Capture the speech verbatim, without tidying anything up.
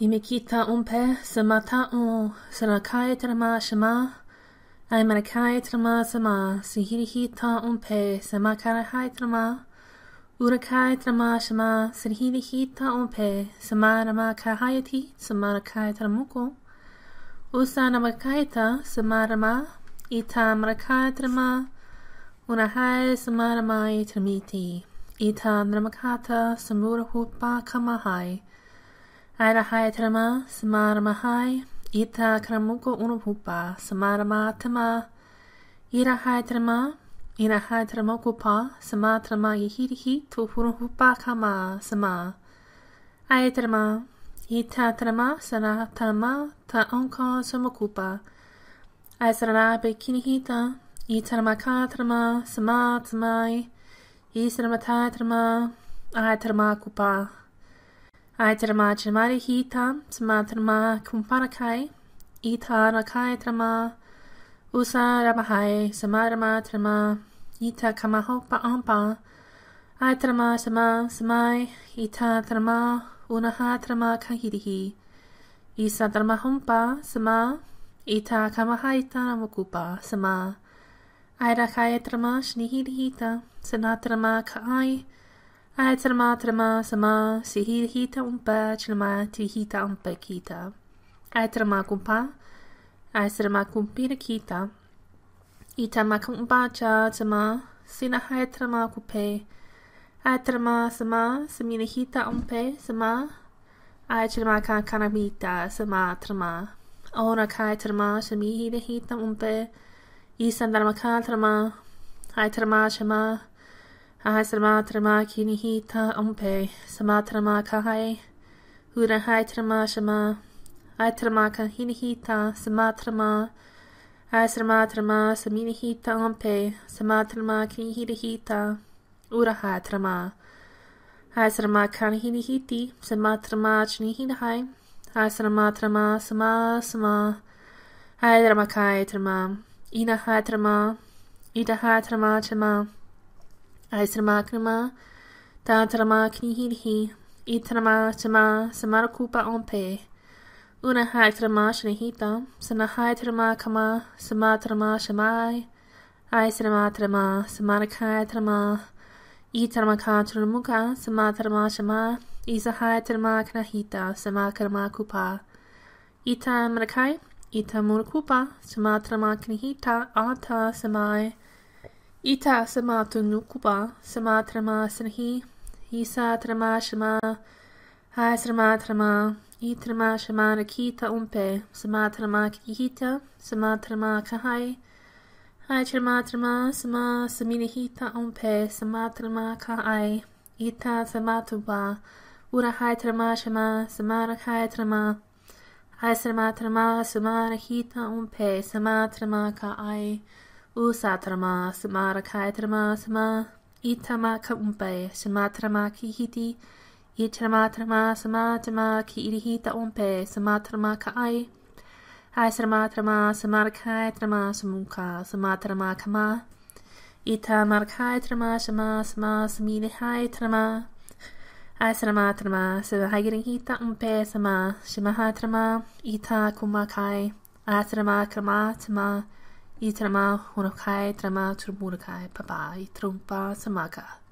Yimikita umpe samata un sanakai trama shama Aymanakai trama sama Sihirihita umpe samakarahai trama Urakai trama shama Sirhirihita umpe samarama kahayati samarakai tramuko Usanamakaita samarama Itamrakai trama Unahai samaramai tramiti Itamramakata samurahupa kamahai Airahai trama, samaramahai, ita kramuko unupupa, samaramatama, irahai trama, irahai tramokupa, samatrama yihirihi, tuhuruhupa kama, sama. Aitrama, ita trama, sanatama, taonka samokupa. Aisarabe kinihita, itarmakatrama, samatmai, isramatatrama, aitramakupa. Aitrama Jamarihita, Samatrama Kumparakai, Ita Rakai Trama, Usa Rabahai, Samarama Trama, Ita Kamahopa Ampa, Aitrama Sama Samai, Ita Trama, Unaha Trama Kahirihi, Isa Dramahompa, Sama, Ita Kamahaita Mukupa, Sama, Airakai Trama Shnihirihita, Sanatrama Kai, Aitrama trama sama sihirihita umpa chilma tihita umpa kita. Aitrama kumpa, aitrama kumpira kita. Itama kumpa cha sama sinahai trama kupe. Aitrama sama saminahita umpe sama. Aitrama kankanamita sama trama. Ona kai trama samihirihita umpe. Isandarmaka trama. Aitrama shama. Aitrama trama kinihita umpe, samatrama kahai, urahai trama shama, aitrama kahinihita, samatrama, aitrama trama saminihita umpe, samatrama kinihita, urahai trama, aitrama kahinihiti, samatrama chinihidahai, aitrama trama sama sama, aitrama kai trama, inahai trama, idahai trama shama. Aitrama krama, tantrama knihirhi, itrama chama samarakupa ompe, unahaitrama shnihita, sanahaitrama kama, samatrama shamai, aitrama trama, samarakaitrama, itrama kantramuka, samatrama shama, isahaitrama knahita, samakrama kupa, itamrakai, itamurkupa, samatrama knihita, ata samai, Ita samatu nukuba, samatrama sanhi, isatrama shama, aisramatrama, itrama shama nakita umpe, samatrama kihita, samatrama kahai, aitramatrama sama saminihita umpe, samatrama kahai, ita samatuba, urahaitrama shama, samarakaitrama, aisramatrama sama nakita umpe, samatrama kahai, Usatrama, Samarakatrama, Sama, Itama Kumpe, Samatrama Kihiti, Itramatrama, Samatama Kirihita Umpe, Samatrama Kai, Aisramatrama, Samarakatrama, Samuka, Samatrama Kama, Itamarakatrama, Sama, Sama, Saminihai Trama, Aisramatrama, Savahirihita Umpe, Sama, Shamahatrama, Ita Kumakai, Aisrama Kramatama, Itrama, Hunakai, Trama, Turmurakai, Papa, Itrumpa, Samaka.